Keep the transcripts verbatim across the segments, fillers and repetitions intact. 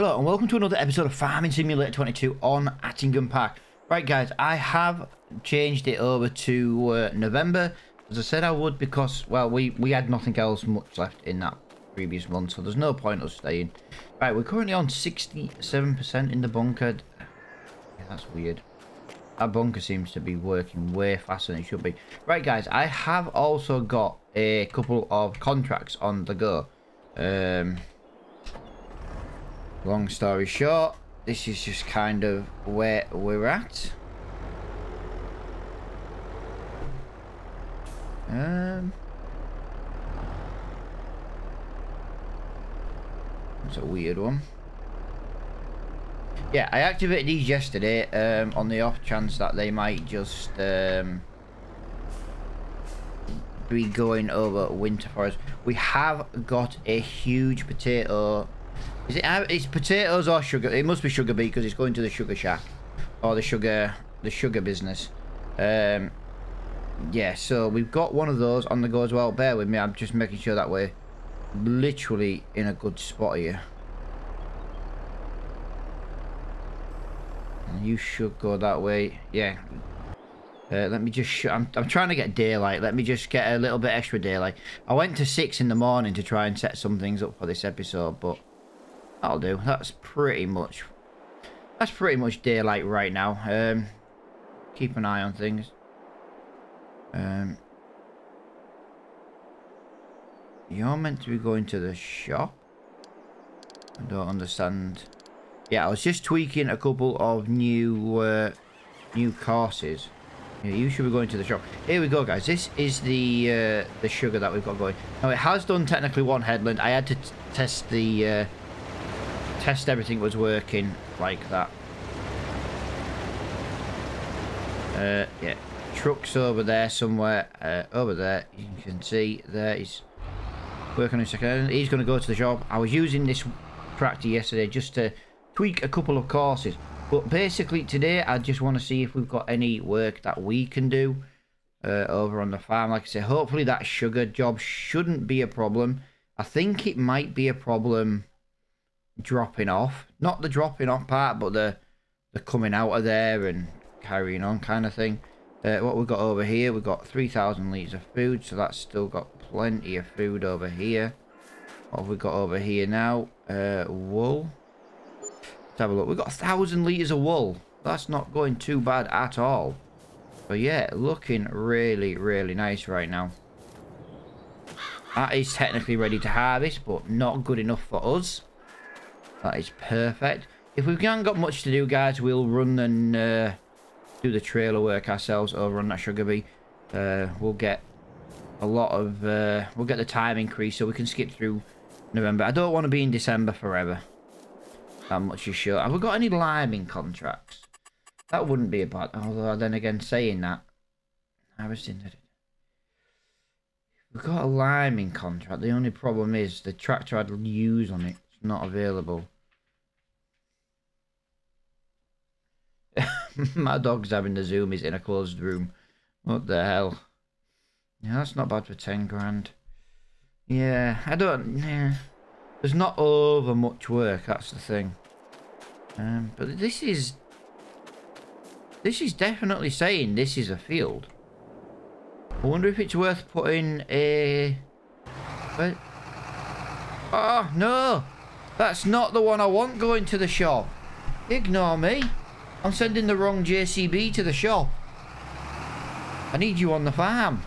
Hello and welcome to another episode of Farming Simulator twenty-two on Attingham Park. Right guys, I have changed it over to uh, November, as I said I would, because, well, we, we had nothing else much left in that previous month, so there's no point us staying. Right, we're currently on sixty-seven percent in the bunker. Yeah, that's weird. Our bunker seems to be working way faster than it should be. Right guys, I have also got a couple of contracts on the go. Um... Long story short, this is just kind of where we're at. Um, that's a weird one. Yeah, I activated these yesterday um, on the off chance that they might just um, be going over winter for us. We have got a huge potato. Is it, it's potatoes or sugar? It must be sugar beet because it's going to the sugar shack or the sugar the sugar business. Um, yeah, so we've got one of those on the go as well. Bear with me, I'm just making sure that we're literally in a good spot here. And you should go that way. Yeah. Uh, let me just... Sh I'm, I'm trying to get daylight. Let me just get a little bit extra daylight. I went to six in the morning to try and set some things up for this episode, but... That'll do. That's pretty much... That's pretty much daylight right now. Um, keep an eye on things. Um, you're meant to be going to the shop? I don't understand. Yeah, I was just tweaking a couple of new, uh, new courses. Yeah, you should be going to the shop. Here we go, guys. This is the uh, the sugar that we've got going. Now, it has done technically one headland. I had to t test the... Uh, test everything was working like that. Uh, yeah, truck's over there somewhere. Uh, over there, you can see there he's working on his second. He's going to go to the shop. I was using this tractor yesterday just to tweak a couple of courses, but basically today I just want to see if we've got any work that we can do uh, over on the farm. Like I say, hopefully that sugar job shouldn't be a problem. I think it might be a problem dropping off, not the dropping off part, but the the coming out of there and carrying on kind of thing. Uh, what we've got over here, we've got three thousand litres of food, so that's still got plenty of food over here. What have we got over here now? Uh, wool. Let's have a look. We've got one thousand litres of wool. That's not going too bad at all. But yeah, looking really, really nice right now. That is technically ready to harvest, but not good enough for us. That is perfect. If we haven't got much to do, guys, we'll run and uh, do the trailer work ourselves over on that sugar bee. Uh, we'll get a lot of... Uh, we'll get the time increase so we can skip through November. I don't want to be in December forever. That much is sure. Have we got any liming contracts? That wouldn't be a bad... Although, then again, saying that... I was in the... We've got a liming contract. The only problem is the tractor I'd use on it. Not available. My dog's having the zoomies in a closed room. What the hell? Yeah, that's not bad for ten grand. Yeah, I don't. Yeah, there's not over much work. That's the thing. Um, but this is this is definitely saying this is a field. I wonder if it's worth putting a. But oh no. That's not the one I want going to the shop. Ignore me. I'm sending the wrong J C B to the shop. I need you on the farm.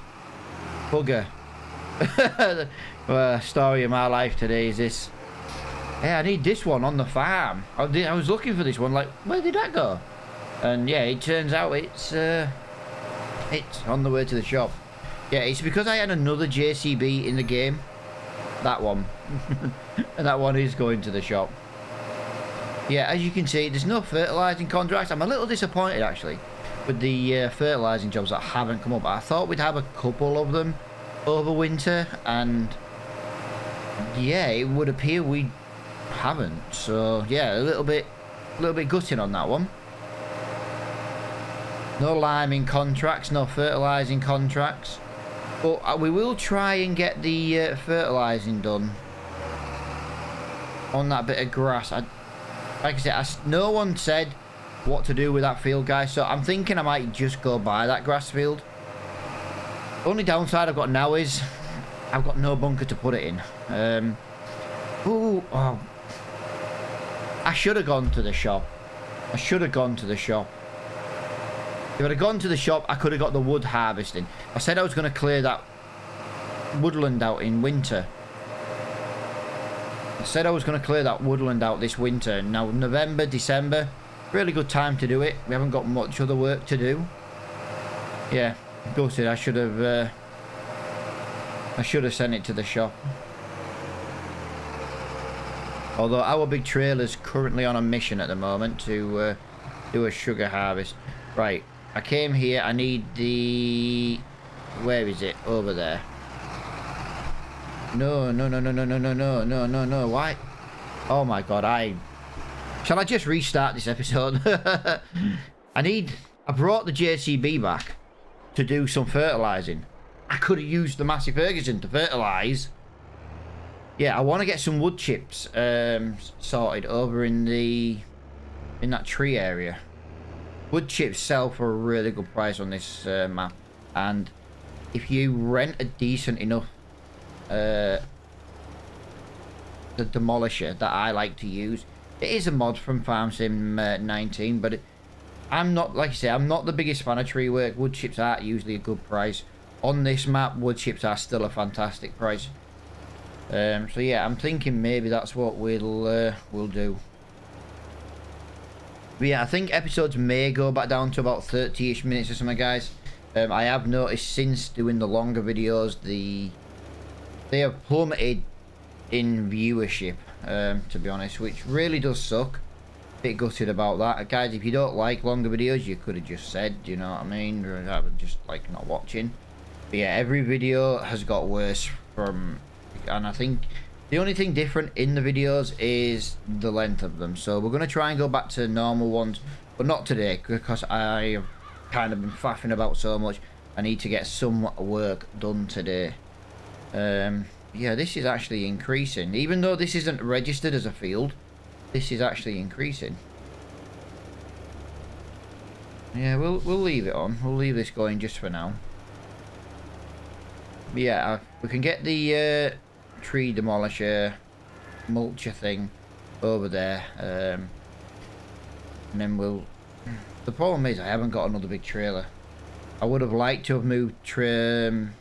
Bugger. Well, story of my life today is this. Yeah, I need this one on the farm. I, did, I was looking for this one, like, where did that go? And yeah, it turns out it's, uh, it's on the way to the shop. Yeah, it's because I had another J C B in the game. That one. And that one is going to the shop. Yeah, as you can see, there's no fertilising contracts. I'm a little disappointed, actually, with the uh, fertilising jobs that haven't come up. I thought we'd have a couple of them over winter, and yeah, it would appear we haven't. So yeah, a little bit, a little bit gutting on that one. No liming contracts, no fertilising contracts. But we will try and get the uh, fertilising done on that bit of grass. I, Like I said, I, no one said what to do with that field, guys. So I'm thinking I might just go buy that grass field. Only downside I've got now is I've got no bunker to put it in. Um, ooh, oh. I should have gone to the shop. I should have gone to the shop. If I'd have gone to the shop, I could have got the wood harvesting. I said I was going to clear that woodland out in winter. I said I was going to clear that woodland out this winter. Now, November, December, really good time to do it. We haven't got much other work to do. Yeah, gutted. I should have... Uh, I should have sent it to the shop. Although our big trailer's currently on a mission at the moment to uh, do a sugar harvest. Right, I came here. I need the... Where is it? Over there. No, no, no, no, no, no, no, no, no, no, no. Why? Oh, my God. I... Shall I just restart this episode? I need... I brought the J C B back to do some fertilising. I could have used the Massey Ferguson to fertilise. Yeah, I want to get some wood chips um, sorted over in the... in that tree area. Wood chips sell for a really good price on this uh, map. And if you rent a decent enough... Uh, the demolisher that I like to use. It is a mod from Farm Sim uh, nineteen, but it, I'm not, like I say, I'm not the biggest fan of tree work. Wood chips are usually a good price. On this map, wood chips are still a fantastic price. Um, so yeah, I'm thinking maybe that's what we'll uh, we'll do. But yeah, I think episodes may go back down to about thirty-ish minutes or something, guys. Um, I have noticed since doing the longer videos, the... they have plummeted in viewership, um, to be honest, which really does suck. Bit gutted about that. Guys, if you don't like longer videos, you could have just said, you know what I mean? I was just, like, not watching. But yeah, every video has got worse from... And I think the only thing different in the videos is the length of them. So we're going to try and go back to normal ones, but not today, because I've kind of been faffing about so much. I need to get some work done today. Um, yeah, this is actually increasing. Even though this isn't registered as a field, this is actually increasing. Yeah, we'll we'll leave it on. We'll leave this going just for now. But yeah, we can get the uh, tree demolisher, mulcher thing over there. Um, and then we'll... The problem is I haven't got another big trailer. I would have liked to have moved... Trim,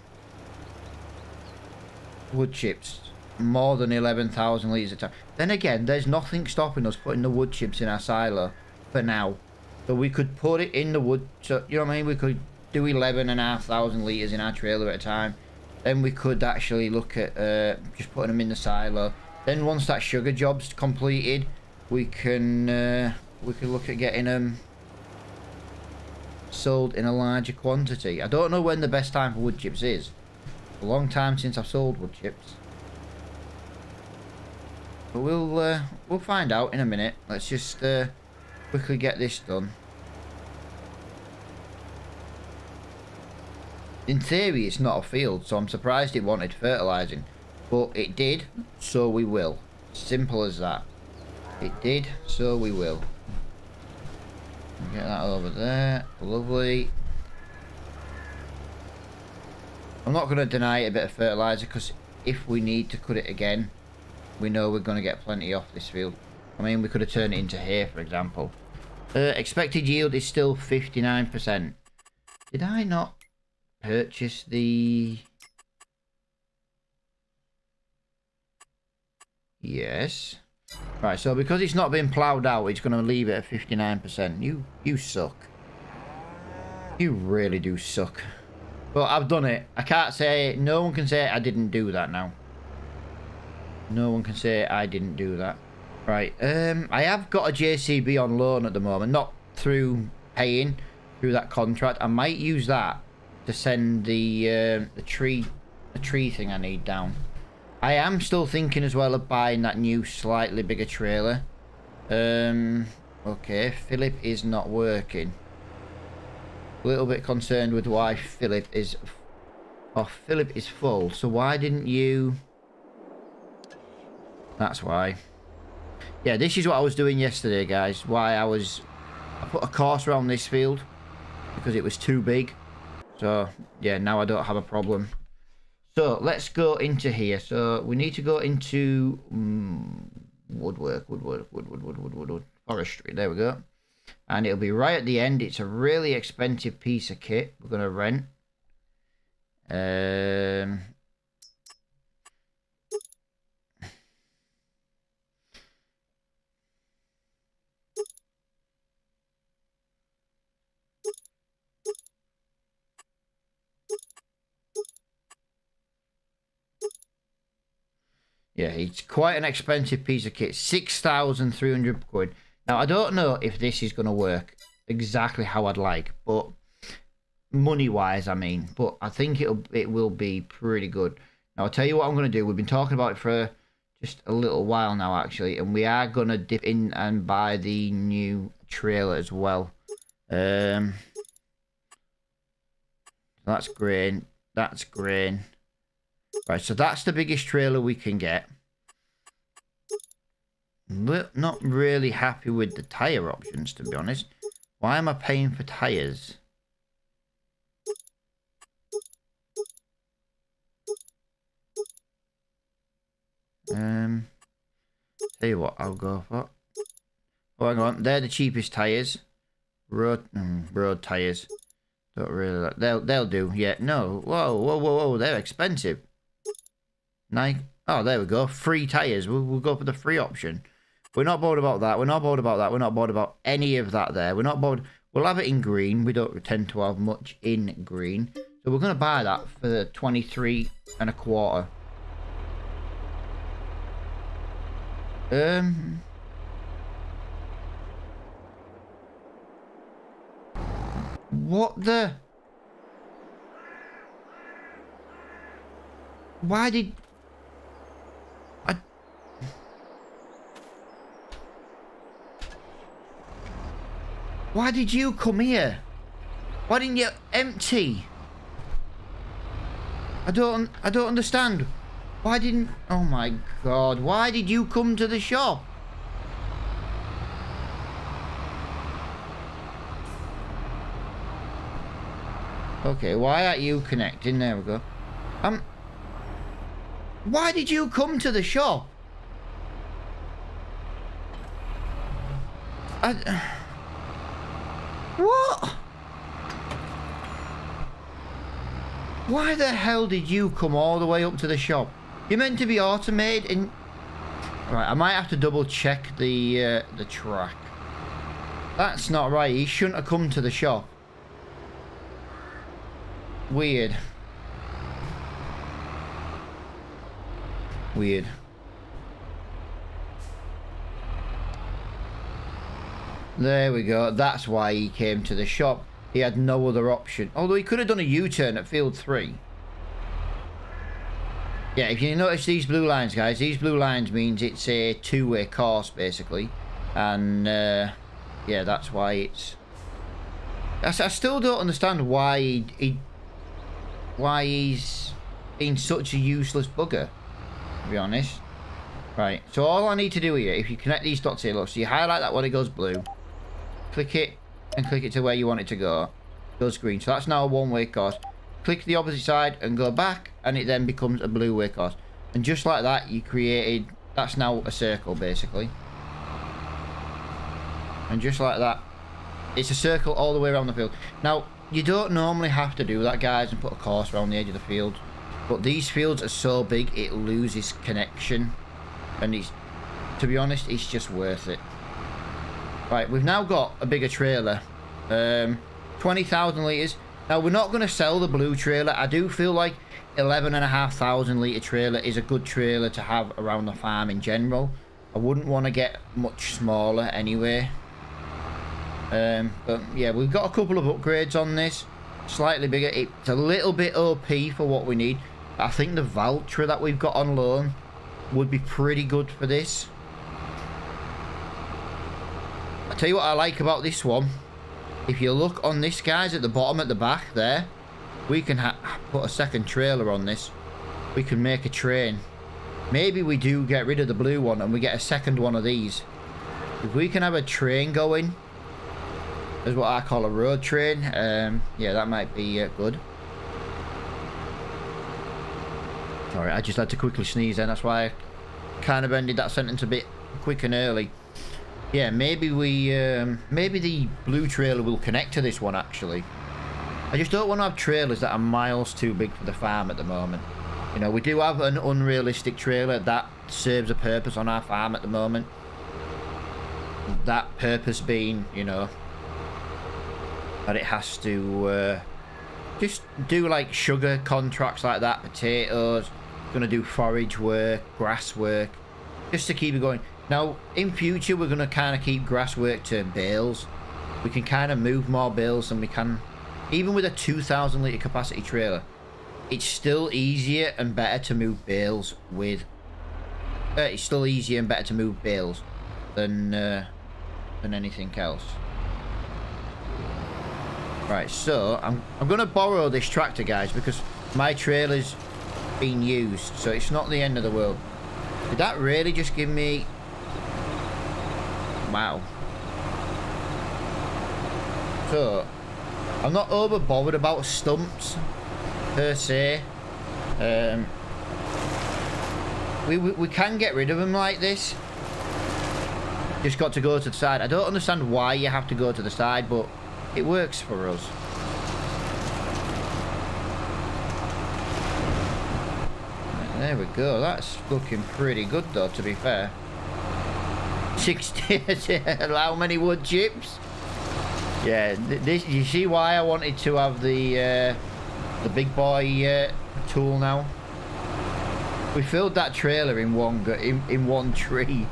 wood chips more than eleven thousand litres at a time. Then again, there's nothing stopping us putting the wood chips in our silo for now. So we could put it in the wood, so, you know what I mean? We could do eleven and a half thousand litres in our trailer at a time. Then we could actually look at uh, just putting them in the silo. Then once that sugar job's completed, we can uh, we can look at getting them sold in a larger quantity. I don't know when the best time for wood chips is. A long time since I've sold wood chips, but we'll uh, we'll find out in a minute. Let's just uh, quickly get this done. In theory, it's not a field, so I'm surprised it wanted fertilizing, but it did, so we will. Simple as that. It did, so we will. Get that over there. Lovely. I'm not going to deny it a bit of fertiliser, because if we need to cut it again, we know we're going to get plenty off this field. I mean, we could have turned it into hay, for example. Uh, expected yield is still fifty-nine percent. Did I not purchase the... Yes. Right, so because it's not been ploughed out, it's going to leave it at fifty-nine percent. You, you suck. You really do suck. But I've done it. I can't say... No one can say I didn't do that now. No one can say I didn't do that. Right. Um, I have got a J C B on loan at the moment. Not through paying. Through that contract. I might use that to send the, uh, the tree... The tree thing I need down. I am still thinking as well of buying that new slightly bigger trailer. Um, okay. Philip is not working. A little bit concerned with why Philip is... Oh, Philip is full. So why didn't you... That's why. Yeah, this is what I was doing yesterday, guys. Why I was... I put a course around this field because it was too big. So, yeah, now I don't have a problem. So, let's go into here. So, we need to go into... Um, woodwork, woodwork, woodwork, woodwork, woodwork, forestry. There we go. And it'll be right at the end. It's a really expensive piece of kit we're going to rent. Um... Yeah, it's quite an expensive piece of kit. six thousand three hundred quid. Now, I don't know if this is going to work exactly how I'd like, but money-wise, I mean. But I think it'll, it will be pretty good. Now, I'll tell you what I'm going to do. We've been talking about it for just a little while now, actually. And we are going to dip in and buy the new trailer as well. Um, that's grain. That's grain. Right, so that's the biggest trailer we can get. We're not really happy with the tyre options, to be honest. Why am I paying for tyres? Um, tell you what, I'll go for. Oh, hang on, they're the cheapest tyres. Road, mm, road tyres. Don't really like. They'll they'll do. Yeah, no. Whoa, whoa, whoa, whoa. They're expensive. Nike. Oh, there we go. Free tyres. We'll, we'll go for the free option. We're not bored about that. We're not bored about that. We're not bored about any of that there. We're not bored. We'll have it in green. We don't tend to have much in green. So we're going to buy that for twenty-three and a quarter. Um... What the... Why did... I... Why did you come here? Why didn't you empty? I don't... I don't understand. Why didn't... Oh my god. Why did you come to the shop? Okay, why aren't you connecting? There we go. Um, why did you come to the shop? I, what? Why the hell did you come all the way up to the shop? You're meant to be automated and... Right, I might have to double check the, uh, the track. That's not right. He shouldn't have come to the shop. Weird. Weird. There we go. That's why he came to the shop. He had no other option. Although he could have done a U-turn at field three. Yeah, if you notice these blue lines, guys, these blue lines means it's a two-way course, basically. And, uh, yeah, that's why it's... I still don't understand why he, he, why he's been such a useless bugger, to be honest. Right, so all I need to do here, if you connect these dots here, look, so you highlight that one, it goes blue. Click it, and click it to where you want it to go. It goes green, so that's now a one-way course. Click the opposite side and go back, and it then becomes a blue-way course. And just like that, you created, that's now a circle, basically. And just like that, it's a circle all the way around the field. Now, you don't normally have to do that, guys, and put a course around the edge of the field. But these fields are so big, it loses connection. And it's, to be honest, it's just worth it. Right, we've now got a bigger trailer. Um, twenty thousand litres. Now, we're not going to sell the blue trailer. I do feel like eleven thousand five hundred litre trailer is a good trailer to have around the farm in general. I wouldn't want to get much smaller anyway. Um, but yeah, we've got a couple of upgrades on this, slightly bigger. It's a little bit O P for what we need. I think the Valtra that we've got on loan would be pretty good for this. I'll tell you what I like about this one. If you look on this, guys, at the bottom at the back there, we can ha put a second trailer on this. We can make a train. Maybe we do get rid of the blue one and we get a second one of these. If we can have a train going, is what I call a road train, um, yeah, that might be uh, good. Sorry, I just had to quickly sneeze then, that's why I kind of ended that sentence a bit quick and early. Yeah, maybe we, um, maybe the blue trailer will connect to this one, actually. I just don't want to have trailers that are miles too big for the farm at the moment. You know, we do have an unrealistic trailer that serves a purpose on our farm at the moment. That purpose being, you know, that it has to uh, just do like sugar contracts like that, potatoes, going to do forage work, grass work, just to keep it going. Now, in future, we're going to kind of keep grass work to bales. We can kind of move more bales than we can. Even with a two thousand litre capacity trailer, it's still easier and better to move bales with... Uh, it's still easier and better to move bales than, uh, than anything else. Right, so I'm, I'm going to borrow this tractor, guys, because my trailer's been used, so it's not the end of the world. Did that really just give me... Wow. So, I'm not over bothered about stumps, per se. Um, we, we, we can get rid of them like this. Just got to go to the side. I don't understand why you have to go to the side, but it works for us. Right, there we go. That's looking pretty good, though, to be fair. sixty how many wood chips? Yeah, this, you see why I wanted to have the uh, the big boy uh, tool now. We filled that trailer in one go in, in one tree.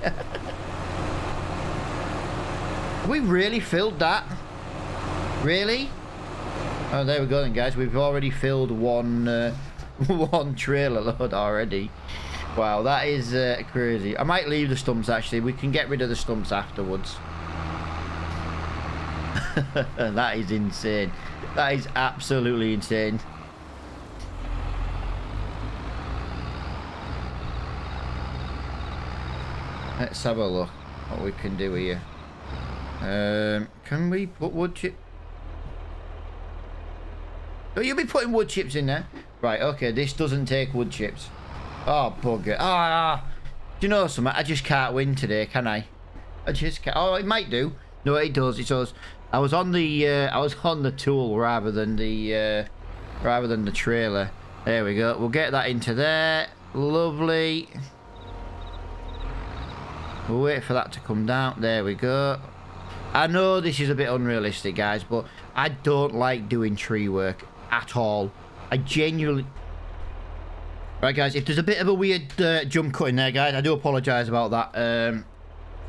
We really filled that? Really? Oh, there we go then, guys. We've already filled one uh, one trailer load already. Wow, that is uh, crazy. I might leave the stumps, actually. We can get rid of the stumps afterwards. That is insane. That is absolutely insane. Let's have a look what we can do here. Um, can we put wood chip? Oh, you'll be putting wood chips in there. Right, okay, this doesn't take wood chips. Oh, bugger. Ah, do you know something? I just can't win today, can I? I just can't. Oh, it might do. No, it does. It does. I was on the uh, I was on the tool rather than the uh, rather than the trailer. There we go. We'll get that into there. Lovely. We'll wait for that to come down. There we go. I know this is a bit unrealistic, guys, but I don't like doing tree work at all. I genuinely... Right, guys, if there's a bit of a weird uh, jump cut in there, guys, I do apologise about that. Um,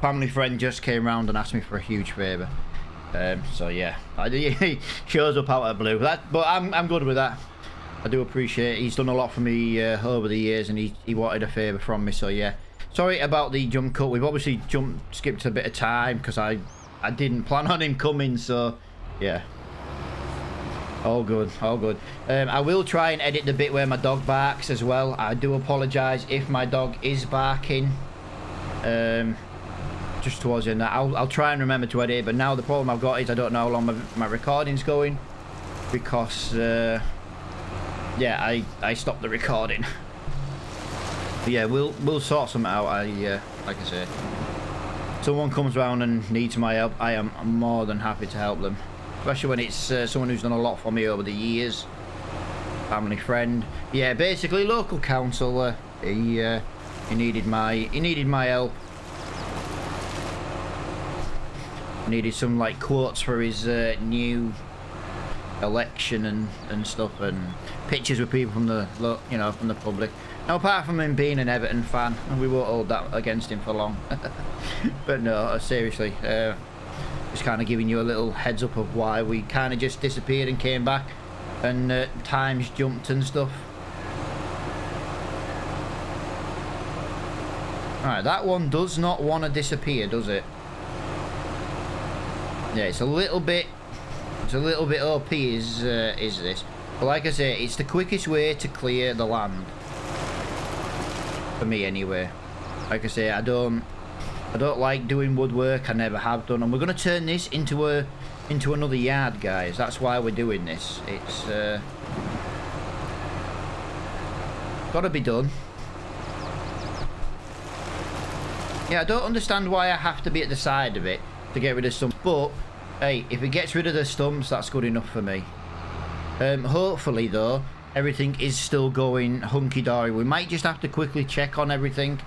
family friend just came round and asked me for a huge favour. Um, so, yeah. He shows up out of blue. That, but I'm, I'm good with that. I do appreciate it. He's done a lot for me uh, over the years, and he, he wanted a favour from me, so yeah. Sorry about the jump cut. We've obviously jumped, skipped a bit of time, because I, I didn't plan on him coming, so yeah. All good, all good. Um, I will try and edit the bit where my dog barks as well. I do apologise if my dog is barking. Um, just towards the end. I'll, I'll try and remember to edit, but now the problem I've got is I don't know how long my, my recording's going. Because, uh, yeah, I, I stopped the recording. But yeah, we'll, we'll sort something out, I, uh, like I say. Someone comes around and needs my help, I am more than happy to help them. Especially when it's uh, someone who's done a lot for me over the years. Family friend. Yeah, basically local councillor. He uh, he needed my he needed my help. Needed some like quotes for his uh, new election and and stuff, and pictures with people from the look, you know, from the public. Now, apart from him being an Everton fan, we won't hold that against him for long. But no, seriously. Uh, Just kind of giving you a little heads up of why we kind of just disappeared and came back, and uh, times jumped and stuff. Alright, that one does not want to disappear, does it? Yeah, it's a little bit, it's a little bit O P is, uh, is this. But like I say, it's the quickest way to clear the land. For me anyway. Like I say, I don't... I don't like doing woodwork. I never have done. And we're going to turn this into a into another yard, guys. That's why we're doing this. It's uh, got to be done. Yeah, I don't understand why I have to be at the side of it to get rid of stumps. But, hey, if it gets rid of the stumps, that's good enough for me. Um, hopefully, though, everything is still going hunky-dory. We might just have to quickly check on everything.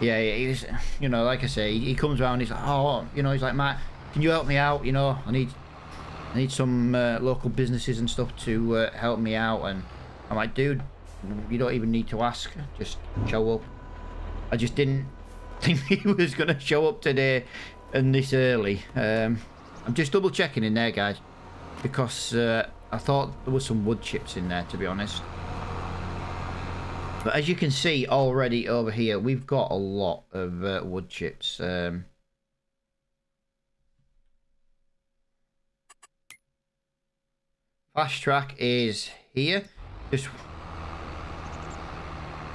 Yeah, he's, you know, like I say, he comes around, he's like, oh, you know, he's like, Matt, can you help me out? You know, I need I need some uh, local businesses and stuff to uh, help me out. And I'm like, dude, you don't even need to ask. Just show up. I just didn't think he was going to show up today and this early. Um, I'm just double checking in there, guys, because uh, I thought there was some wood chips in there, to be honest. But as you can see already over here, we've got a lot of uh, wood chips. Um, fast track is here. Just...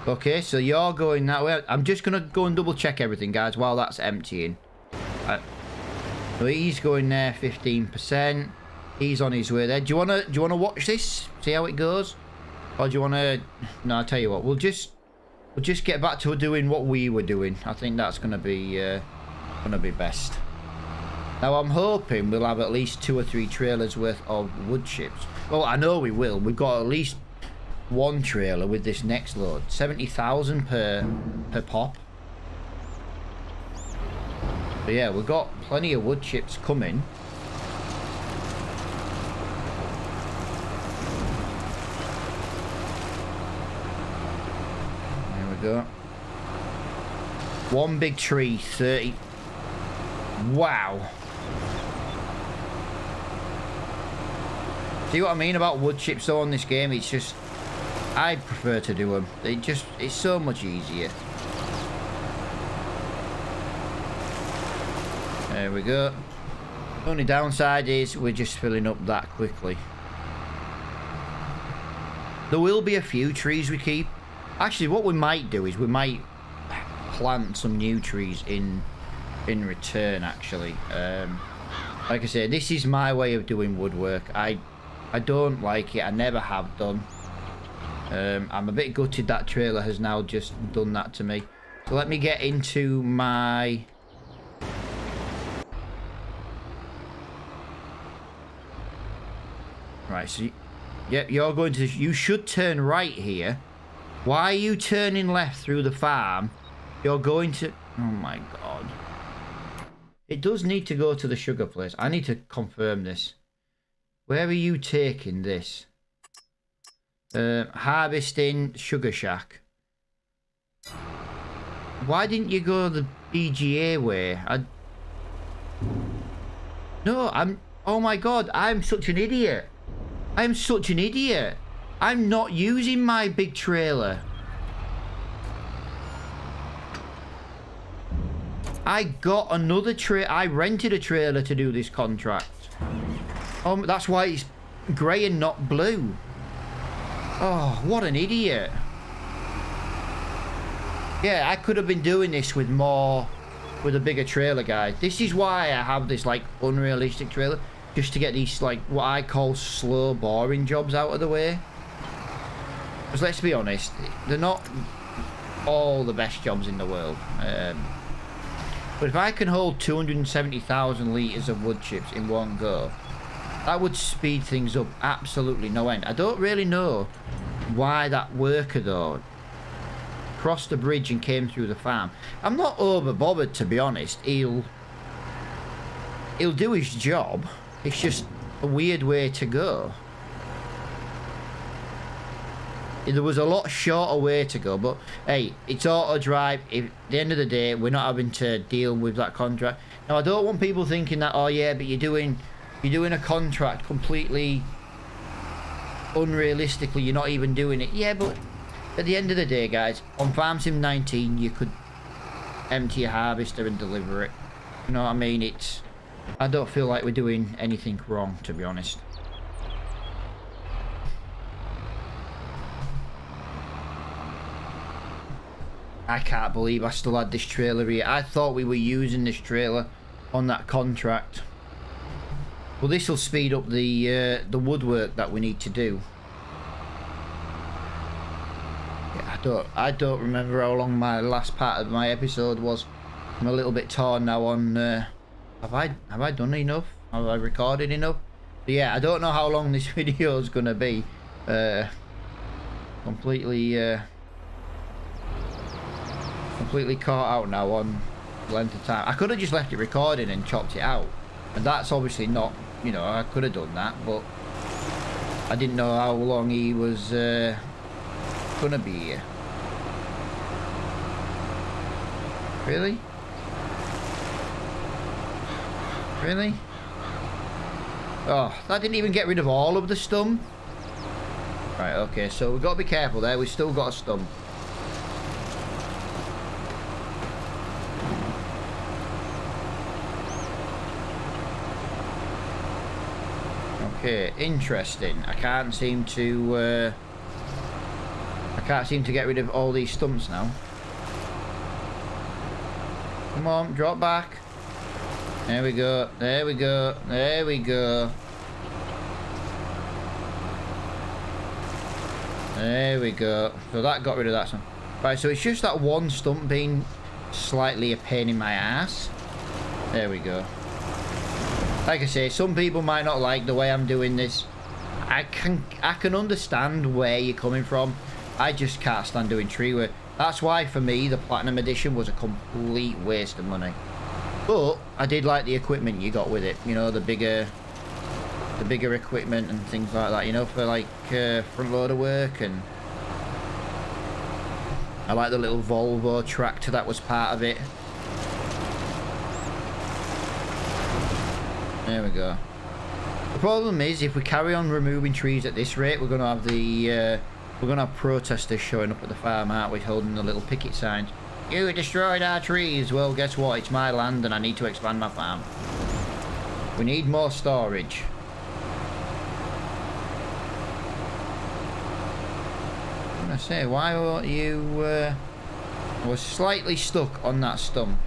Okay, so you're going that way. I'm just going to go and double check everything, guys, while that's emptying. Right. So he's going there, fifteen percent. He's on his way there. Do you want to do you want to watch this? See how it goes? Or do you want to... No, I'll tell you what. We'll just we'll just get back to doing what we were doing. I think that's going to be uh, going to be best. Now, I'm hoping we'll have at least two or three trailers worth of wood chips. Well, I know we will. We've got at least... one trailer with this next load. Seventy thousand per per pop. But yeah, we've got plenty of wood chips coming. There we go. One big tree, thirty. Wow. See what I mean about wood chips though on this game? It's just, I prefer to do them. It just, it's so much easier. There we go. Only downside is we're just filling up that quickly. There will be a few trees we keep. Actually, what we might do is we might plant some new trees in in return, actually. Um, like I say, this is my way of doing woodwork. I, I don't like it. I never have done. Um, I'm a bit gutted that trailer has now just done that to me. So let me get into my... Right, so... You, yeah, you're going to... You should turn right here. Why are you turning left through the farm? You're going to... Oh, my God. It does need to go to the sugar place. I need to confirm this. Where are you taking this? Uh, harvesting sugar shack. Why didn't you go the B G A way? I... No, I'm... Oh my God, I'm such an idiot. I'm such an idiot. I'm not using my big trailer. I got another tra... I rented a trailer to do this contract. Um, that's why it's grey and not blue. Oh, what an idiot. Yeah, I could have been doing this with more, with a bigger trailer, guys. This is why I have this, like, unrealistic trailer, just to get these, like, what I call slow, boring jobs out of the way. Because let's be honest, they're not all the best jobs in the world. Um, but if I can hold two hundred seventy thousand litres of wood chips in one go, that would speed things up absolutely no end. I don't really know why that worker, though, crossed the bridge and came through the farm. I'm not over-bothered, to be honest. He'll... He'll do his job. It's just a weird way to go. There was a lot shorter way to go, but, hey, it's auto-drive. At the end of the day, we're not having to deal with that contract. Now, I don't want people thinking that, oh, yeah, but you're doing... You're doing a contract completely unrealistically. You're not even doing it. Yeah, but at the end of the day, guys, on Farm Sim nineteen, you could empty your harvester and deliver it. You know what I mean? It's... I don't feel like we're doing anything wrong, to be honest. I can't believe I still had this trailer here. I thought we were using this trailer on that contract. Well, this will speed up the uh, the woodwork that we need to do. Yeah, I don't I don't remember how long my last part of my episode was. I'm a little bit torn now on uh, have I have I done enough? Have I recorded enough? But yeah, I don't know how long this video is gonna be. Uh, completely uh, completely caught out now on length of time. I could have just left it recording and chopped it out, and that's obviously not. You know, I could have done that, but I didn't know how long he was uh, gonna be here. Really? Really? Oh, that didn't even get rid of all of the stump. Right, okay, so we've got to be careful there. We've still got a stump. Okay, interesting. I can't seem to... Uh, I can't seem to get rid of all these stumps now. Come on, drop back. There we go, there we go, there we go. There we go. So that got rid of that stump. Right, so it's just that one stump being slightly a pain in my ass. There we go. Like I say, some people might not like the way I'm doing this. I can I can understand where you're coming from. I just can't stand doing tree work. That's why, for me, the Platinum Edition was a complete waste of money. But I did like the equipment you got with it. You know, the bigger, the bigger equipment and things like that. You know, for like uh, front loader work, and I like the little Volvo tractor that was part of it. There we go. The problem is, if we carry on removing trees at this rate, we're going to have the. Uh, We're going to have protesters showing up at the farm, aren't we, holding the little picket signs. You destroyed our trees. Well, guess what? It's my land and I need to expand my farm. We need more storage. I'm going to say, why weren't you... Uh, I was slightly stuck on that stump.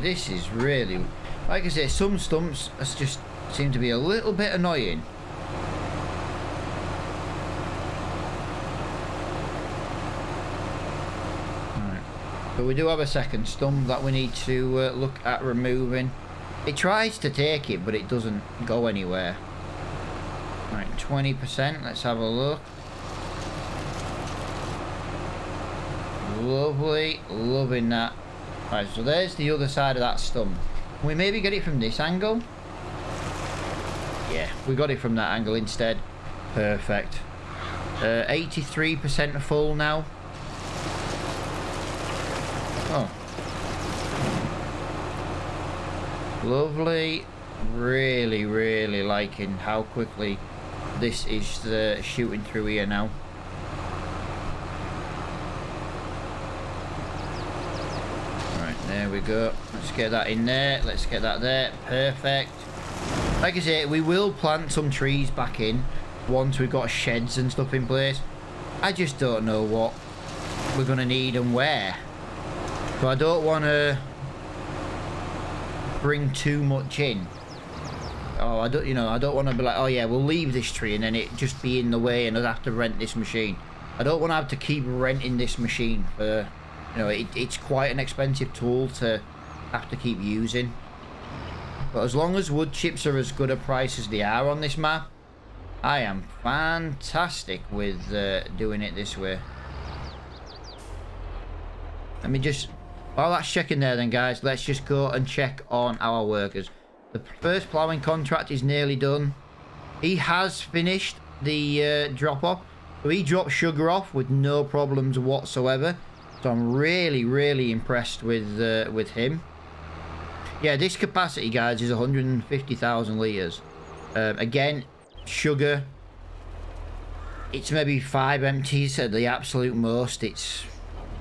This is really, like I say, some stumps just seem to be a little bit annoying. Alright, but we do have a second stump that we need to uh, look at removing. It tries to take it, but it doesn't go anywhere. Alright, twenty percent, let's have a look. Lovely, loving that. Right, so there's the other side of that stump. Can we maybe get it from this angle? Yeah, we got it from that angle instead. Perfect. Uh, eighty-three percent full now. Oh. Lovely. Really, really liking how quickly this is uh, shooting through here now. There we go. Let's get that in there. Let's get that there. Perfect. Like I say, we will plant some trees back in once we've got sheds and stuff in place. I just don't know what we're going to need and where. So I don't want to bring too much in. Oh, I don't, you know, I don't want to be like, oh yeah, we'll leave this tree and then it just be in the way and I'd have to rent this machine. I don't want to have to keep renting this machine for... You know, it, it's quite an expensive tool to have to keep using. But as long as wood chips are as good a price as they are on this map, I am fantastic with uh, doing it this way. Let me just... While that's checking there then, guys, let's just go and check on our workers. The first ploughing contract is nearly done. He has finished the uh, drop-off. So he dropped sugar off with no problems whatsoever. So I'm really, really impressed with uh, with him. Yeah, this capacity, guys, is one hundred fifty thousand litres. Um, again, sugar. It's maybe five empties at the absolute most. It's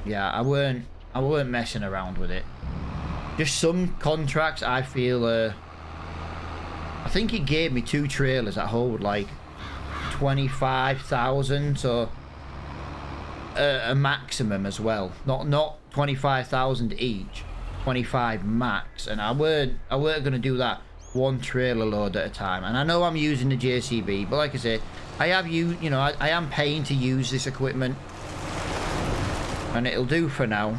yeah, I weren't I weren't messing around with it. Just some contracts I feel, uh, I think it gave me two trailers that hold like twenty-five thousand, so uh, a maximum as well. Not not twenty-five thousand each, twenty-five max. And I weren't I weren't gonna do that one trailer load at a time. And I know I'm using the J C B, but like I said, I have you you know I, I am paying to use this equipment, and it'll do for now.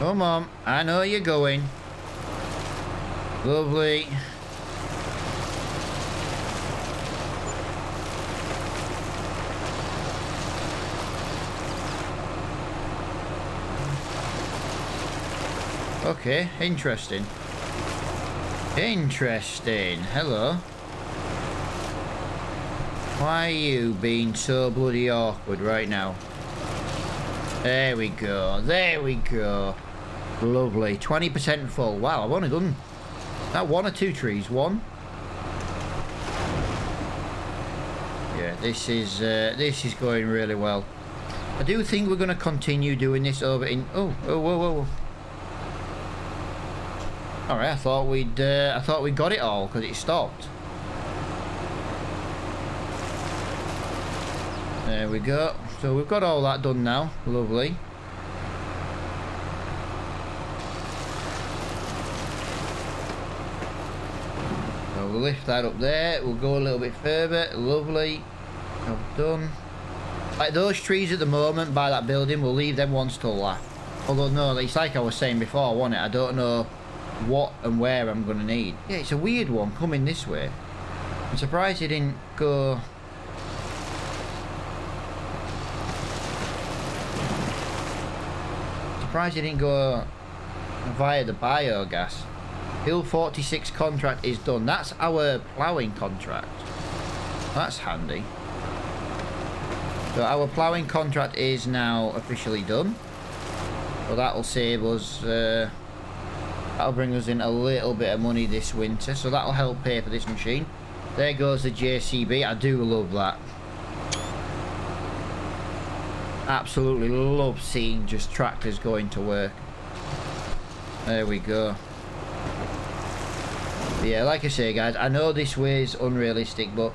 Come on, I know you're going. Lovely. Okay, interesting. Interesting. Hello. Why are you being so bloody awkward right now? There we go. There we go. Lovely. twenty percent full. Wow, I've only done that one or two trees. One. Yeah, this is uh, this is going really well. I do think we're going to continue doing this over in. Oh, oh, whoa, whoa, whoa. All right, I thought we'd uh, I thought we got it all because it stopped. There we go. So we've got all that done now. Lovely. So we'll lift that up there. We'll go a little bit further. Lovely. Job done. Like those trees at the moment by that building, we'll leave them ones till that. Although no, it's like I was saying before, wasn't it? I don't know what and where I'm gonna need. Yeah, it's a weird one coming this way. I'm surprised it didn't go. Surprised it didn't go via the biogas. Hill forty-six contract is done. That's our ploughing contract. That's handy. So our ploughing contract is now officially done. So that'll save us. Uh, That'll bring us in a little bit of money this winter, so that'll help pay for this machine. There goes the J C B. I do love that. Absolutely love seeing just tractors going to work. There we go. But yeah, like I say, guys, I know this way is unrealistic, but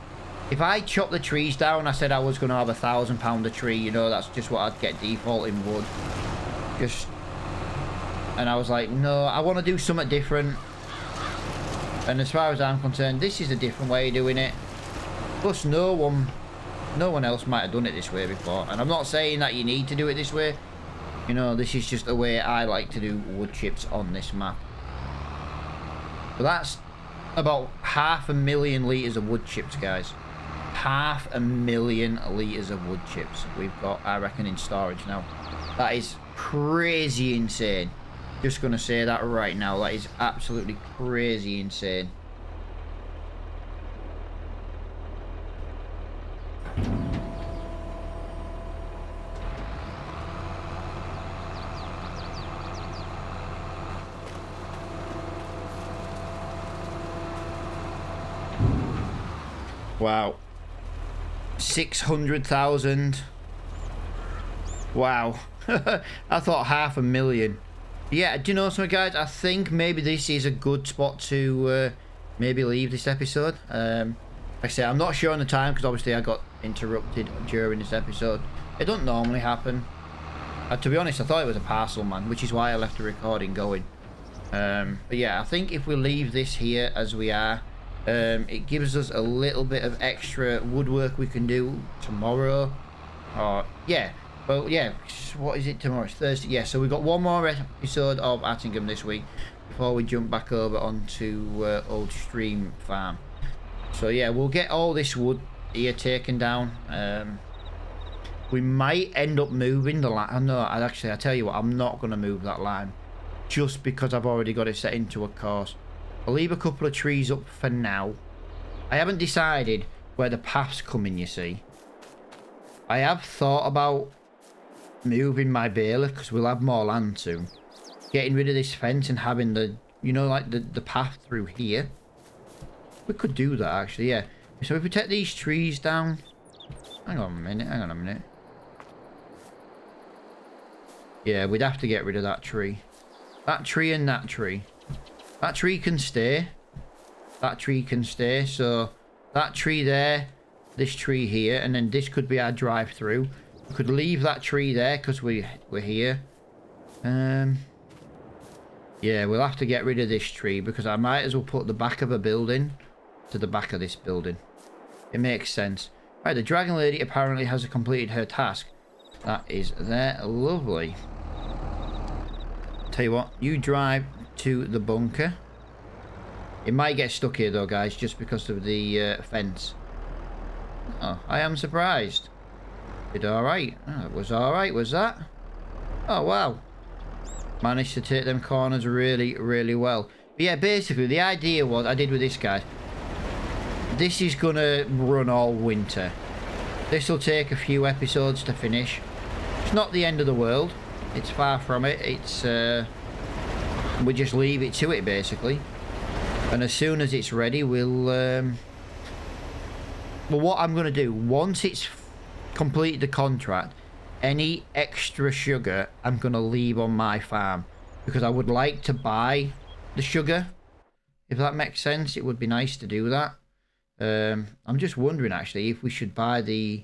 if I chop the trees down, I said I was going to have a thousand pound a tree. You know, that's just what I'd get default in wood. Just. And I was like, no, I want to do something different. And as far as I'm concerned, this is a different way of doing it. Plus, no one, no one else might have done it this way before. And I'm not saying that you need to do it this way. You know, this is just the way I like to do wood chips on this map. But that's about half a million litres of wood chips, guys. Half a million litres of wood chips we've got, I reckon, in storage now. That is crazy insane. Just gonna say that right now. That is absolutely crazy insane. Wow. six hundred thousand. Wow. I thought half a million. Yeah, do you know something, guys? I think maybe this is a good spot to uh, maybe leave this episode. Um, like I say, I'm not sure on the time because obviously I got interrupted during this episode. It doesn't normally happen. Uh, to be honest, I thought it was a parcel man, which is why I left the recording going. Um, but yeah, I think if we leave this here as we are, um, it gives us a little bit of extra woodwork we can do tomorrow. Or, yeah. Well, yeah, what is it tomorrow? It's Thursday. Yeah, so we've got one more episode of Attingham this week before we jump back over onto uh, Old Stream Farm. So, yeah, we'll get all this wood here taken down. Um, we might end up moving the lime. No, I actually, I tell you what, I'm not going to move that lime just because I've already got it set into a course. I'll leave a couple of trees up for now. I haven't decided where the path's coming, you see. I have thought about moving my baler because we'll have more land soon, getting rid of this fence and having the, you know, like the, the path through here. We could do that, actually, yeah. So if we take these trees down... Hang on a minute, hang on a minute. Yeah, we'd have to get rid of that tree. That tree and that tree. That tree can stay. That tree can stay, so... That tree there, this tree here, and then this could be our drive-through. We could leave that tree there, because we, we're here. Um... Yeah, we'll have to get rid of this tree, because I might as well put the back of a building to the back of this building. It makes sense. Right, the Dragon Lady apparently has completed her task. That is there. Lovely. Tell you what, you drive to the bunker. It might get stuck here, though, guys, just because of the uh, fence. Oh, I am surprised. Did alright. Oh, it was alright, was that? Oh, wow. Managed to take them corners really, really well. But yeah, basically, the idea was, I did with this guy. This is going to run all winter. This will take a few episodes to finish. It's not the end of the world. It's far from it. It's, uh... we just leave it to it, basically. And as soon as it's ready, we'll, um... Well, what I'm going to do, once it's completed the contract... Any extra sugar I'm going to leave on my farm. Because I would like to buy the sugar. If that makes sense, it would be nice to do that. Um, I'm just wondering, actually, if we should buy the...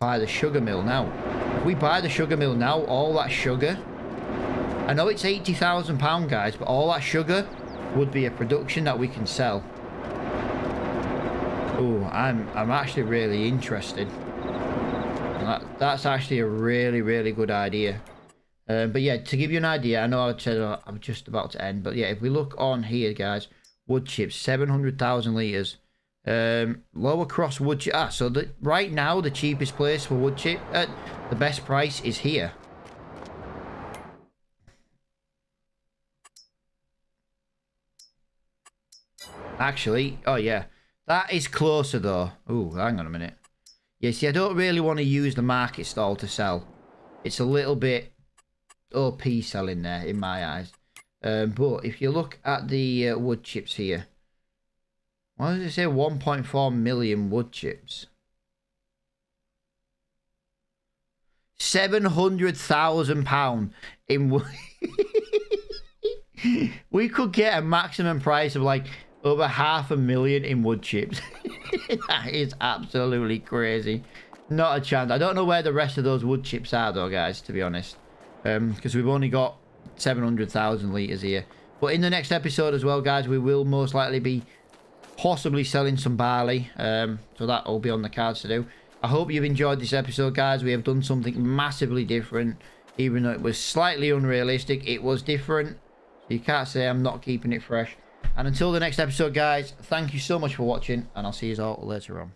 Buy the sugar mill now. If we buy the sugar mill now, all that sugar... I know it's eighty thousand pounds, guys, but all that sugar would be a production that we can sell. Oh, I'm, I'm actually really interested. That, that's actually a really, really good idea. Um, but yeah, to give you an idea, I know I said uh, I'm just about to end. But yeah, if we look on here, guys, wood chips, seven hundred thousand litres. Um, lower cross wood chip. Ah, so the, right now, the cheapest place for wood chip, uh, the best price is here. Actually, oh yeah, that is closer though. Ooh, hang on a minute. Yeah, see, I don't really want to use the market stall to sell. It's a little bit O P selling there, in my eyes. Um, but if you look at the uh, wood chips here. Why does it say one point four million wood chips? seven hundred thousand pounds in wood. We could get a maximum price of like... Over half a million in wood chips. That is absolutely crazy. Not a chance. I don't know where the rest of those wood chips are, though, guys, to be honest. Um, because we've only got seven hundred thousand litres here. But in the next episode as well, guys, we will most likely be possibly selling some barley. Um, so that will be on the cards to do. I hope you've enjoyed this episode, guys. We have done something massively different. Even though it was slightly unrealistic, it was different. You can't say I'm not keeping it fresh. And until the next episode, guys, thank you so much for watching, and I'll see you all later on.